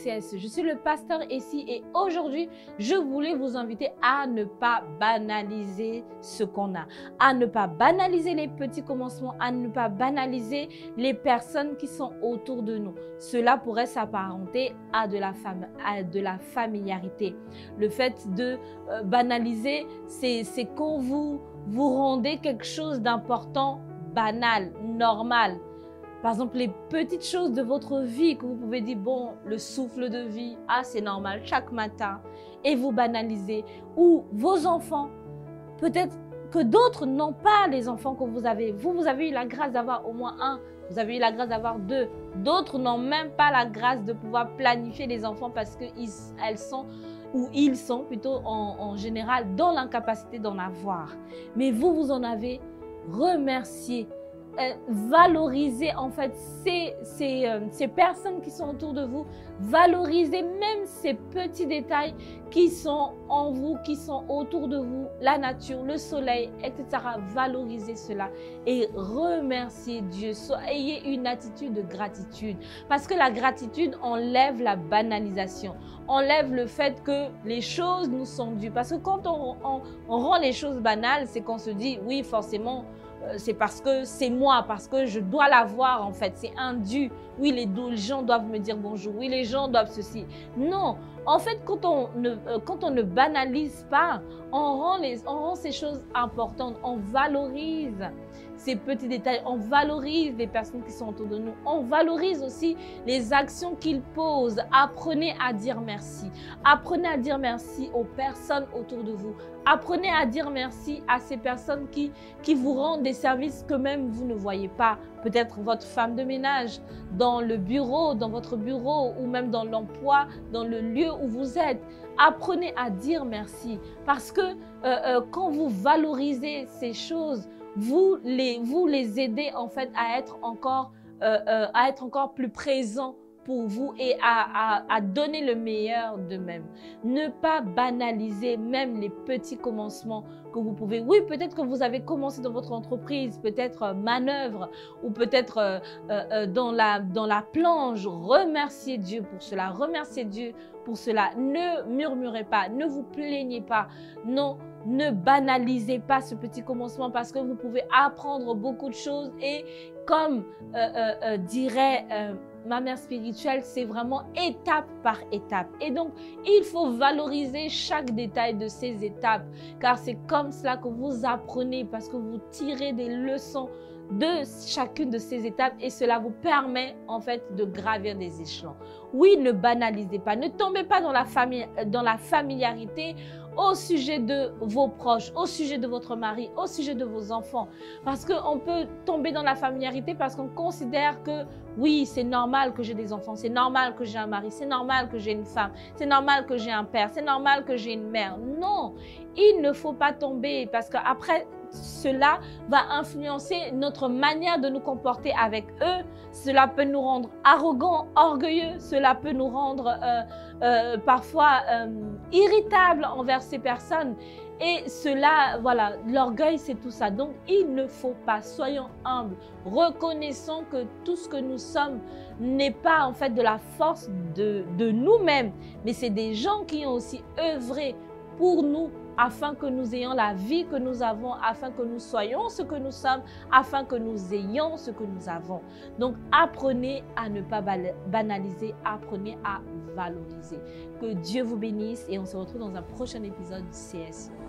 CSE. Je suis le pasteur Essi et aujourd'hui, je voulais vous inviter à ne pas banaliser ce qu'on a, à ne pas banaliser les petits commencements, à ne pas banaliser les personnes qui sont autour de nous. Cela pourrait s'apparenter à de la familiarité. Le fait de banaliser, c'est quand vous rendez quelque chose d'important, banal, normal. Par exemple, les petites choses de votre vie que vous pouvez dire, bon, le souffle de vie, ah, c'est normal, chaque matin, et vous banalisez. Ou vos enfants, peut-être que d'autres n'ont pas les enfants que vous avez. Vous avez eu la grâce d'avoir au moins un, vous avez eu la grâce d'avoir deux. D'autres n'ont même pas la grâce de pouvoir planifier les enfants parce qu'elles sont, ou ils sont plutôt en général, dans l'incapacité d'en avoir. Mais vous en avez, remercié. Valoriser en fait ces personnes qui sont autour de vous, valoriser même ces petits détails qui sont en vous, qui sont autour de vous, la nature, le soleil, etc. Valorisez cela et remerciez Dieu. Ayez une attitude de gratitude parce que la gratitude enlève la banalisation, enlève le fait que les choses nous sont dues. Parce que quand on rend les choses banales, c'est qu'on se dit oui, forcément, c'est parce que c'est moi, parce que je dois l'avoir en fait, c'est un dû. Oui, les gens doivent me dire bonjour, oui, les gens doivent ceci. Non, en fait, quand on ne banalise pas, on rend ces choses importantes, on valorise ces petits détails, on valorise les personnes qui sont autour de nous, on valorise aussi les actions qu'ils posent. Apprenez à dire merci. Apprenez à dire merci aux personnes autour de vous. Apprenez à dire merci à ces personnes qui vous rendent des services que même vous ne voyez pas. Peut-être votre femme de ménage, dans le bureau, dans votre bureau ou même dans l'emploi, dans le lieu où vous êtes. Apprenez à dire merci parce que quand vous valorisez ces choses, vous les aidez en fait à être encore plus présents pour vous et à donner le meilleur d'eux-mêmes. Ne pas banaliser même les petits commencements que vous pouvez. Oui, peut-être que vous avez commencé dans votre entreprise, peut-être manœuvre ou peut-être dans la planche. Remerciez Dieu pour cela. Remerciez Dieu pour cela. Ne murmurez pas, ne vous plaignez pas. Non, ne banalisez pas ce petit commencement parce que vous pouvez apprendre beaucoup de choses et comme dirait ma mère spirituelle, c'est vraiment étape par étape. Et donc, il faut valoriser chaque détail de ces étapes car c'est comme cela que vous apprenez parce que vous tirez des leçons de chacune de ces étapes et cela vous permet en fait de gravir des échelons. Oui, ne banalisez pas, ne tombez pas dans la familiarité au sujet de vos proches, au sujet de votre mari, au sujet de vos enfants. Parce qu'on peut tomber dans la familiarité parce qu'on considère que oui, c'est normal que j'ai des enfants, c'est normal que j'ai un mari, c'est normal que j'ai une femme, c'est normal que j'ai un père, c'est normal que j'ai une mère. Non, il ne faut pas tomber parce qu'après, cela va influencer notre manière de nous comporter avec eux. Cela peut nous rendre arrogants, orgueilleux. Cela peut nous rendre parfois irritables envers ces personnes. Et cela, voilà, l'orgueil, c'est tout ça. Donc, il ne faut pas, soyons humbles, reconnaissons que tout ce que nous sommes n'est pas en fait de la force de nous-mêmes, mais c'est des gens qui ont aussi œuvré pour nous, afin que nous ayons la vie que nous avons, afin que nous soyons ce que nous sommes, afin que nous ayons ce que nous avons. Donc, apprenez à ne pas banaliser, apprenez à valoriser. Que Dieu vous bénisse et on se retrouve dans un prochain épisode du CSE.